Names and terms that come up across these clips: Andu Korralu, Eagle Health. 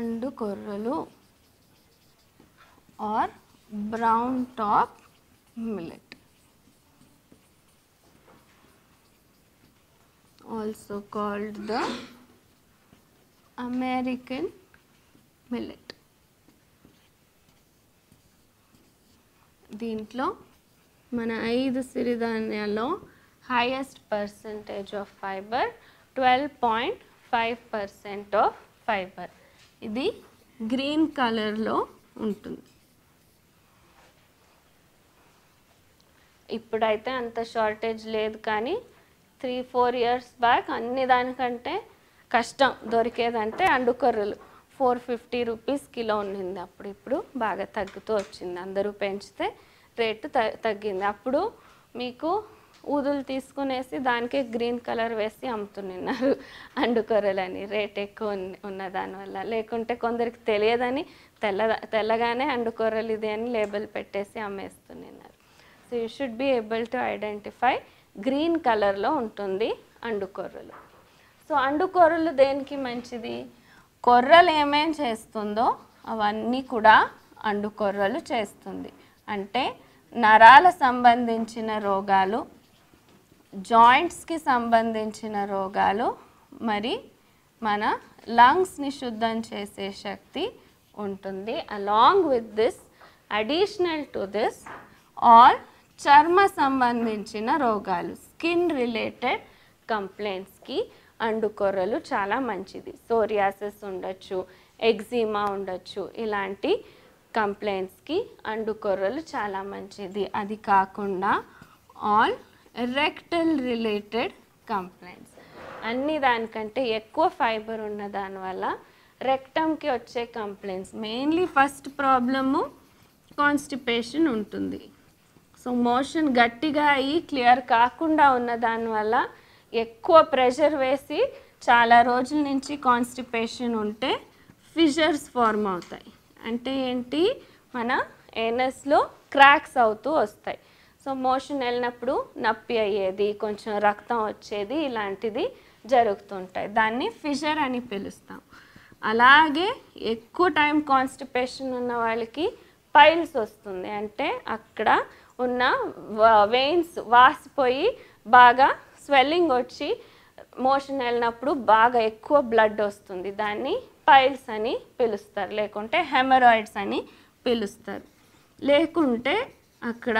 Andu Korralu or brown top millet. Also called the American millet. Deentlo mana 5 siridhanyalo highest percentage of fiber 12.5% of fiber. Idi green color lo untundi. Ippudaithe anta shortage ledu kani 3-4 years back anni danikante kashtam dorikeedante Andu Korralu 450 rupees kilo unnindi. Appudu ippudu baga taggutu vachindi, andaru penchite rate taggindi. Appudu meeku udulu teeskunesi danike green color vesi amtuninnaru Andu Korralu ani, rate ekku unna dani valla. Lekunte kondariki teliyadani tellagane Andu Korralu idi ani label pettesi amestunninnaru. So you should be able to identify green color lo untundi Andu Korralu. So Andu Korralu deniki manchidi, korralu em chestundo avanni kuda Andu Korralu chestundi. Ante narala sambandhinchina rogalu, joints ki sambandhinchina rogalu, mari mana lungs ni shuddham chese shakti untundi. Along with this, additional to this, all చర్మ సంబంధించిన రోగాలు, skin related complaints కి Andu Korralu చాలా మంచిది. Psoriasis ఉండొచ్చు, eczema ఉండొచ్చు, ఇలాంటి complaints కి Andu Korralu చాలా మంచిది. అది కాకుండా ఆల్ ఎరెక్టల్ రిలేటెడ్ కంప్లైంట్స్, అన్ని దానికంటే ఎక్కువ ఫైబర్ ఉన్న దానివల్ల రెక్టమ్ కి వచ్చే complaints, mainly first problem constipation ఉంటుంది. సో మోషన్ గట్టిగా అయ్యి క్లియర్ కాకుండా ఉన్న దానివల్ల ఎక్కువ ప్రెషర్ వేసి చాలా రోజుల నుంచి కాన్స్టిపేషన్ ఉంటే ఫిజర్స్ ఫార్మ్ అవుతాయి. అంటే ఏంటి, మన ఏనస్లో క్రాక్స్ అవుతూ వస్తాయి. సో మోషన్ వెళ్ళినప్పుడు నొప్పి అయ్యేది, కొంచెం రక్తం వచ్చేది, ఇలాంటిది జరుగుతుంటాయి. దాన్ని ఫిజర్ అని పిలుస్తాం. అలాగే ఎక్కువ టైం కాన్స్టిపేషన్ ఉన్న వాళ్ళకి పైల్స్ వస్తుంది. అంటే అక్కడ ఉన్న వెయిన్స్ వాసిపోయి బాగా స్వెల్లింగ్ వచ్చి మోషన్ వెళ్ళినప్పుడు బాగా ఎక్కువ బ్లడ్ వస్తుంది. దాన్ని పైల్స్ అని పిలుస్తారు, లేకుంటే హెమరాయిడ్స్ అని పిలుస్తారు. లేకుంటే అక్కడ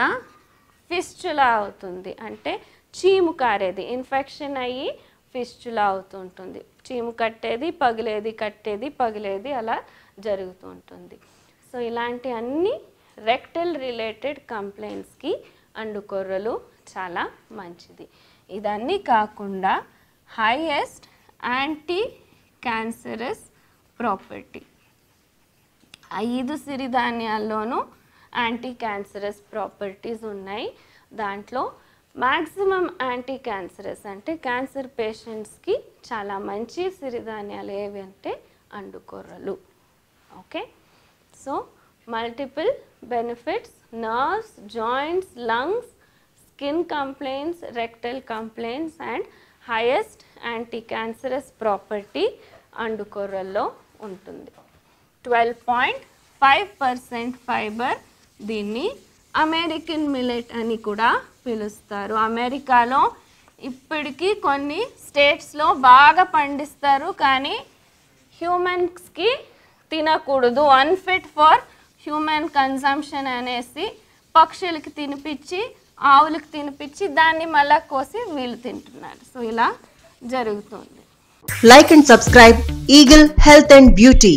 ఫిస్చులా అవుతుంది, అంటే చీము కారేది, ఇన్ఫెక్షన్ అయ్యి ఫిస్చులా అవుతుంటుంది. చీము కట్టేది, పగిలేది, కట్టేది, పగిలేది, అలా జరుగుతుంటుంది. సో ఇలాంటి అన్ని రెక్టల్ రిలేటెడ్ కంప్లైంట్స్కి Andu Korralu చాలా మంచిది. ఇదన్నీ కాకుండా హైయెస్ట్ యాంటీ క్యాన్సరస్ ప్రాపర్టీ, 5 సిరిధాన్యాల్లోనూ యాంటీ క్యాన్సరస్ ప్రాపర్టీస్ ఉన్నాయి. దాంట్లో మ్యాక్సిమం యాంటీ క్యాన్సరస్, అంటే క్యాన్సర్ పేషెంట్స్కి చాలా మంచి సిరిధాన్యాలు ఏవి అంటే Andu Korralu. Okay, so multiple benefits, nerves, joints, lungs, skin complaints, rectal complaints and highest anti-cancerous property Andu Korralu untundi. 12.5% fiber దీన్ని American millet అని కూడా పిలుస్తారు. అమెరికాలో ఇప్పటికీ కొన్ని స్టేట్స్లో బాగా పండిస్తారు, కానీ హ్యూమన్స్కి తినకూడదు, అన్ఫిట్ ఫర్ హ్యూమన్ కన్సంప్షన్ అనేసి పక్షులకి తినిపించి, ఆవులకి తినిపించి, దాన్ని మళ్ళా కోసి వీళ్ళు తింటున్నారు. సో ఇలా జరుగుతుంది. Like and subscribe eagle health and beauty.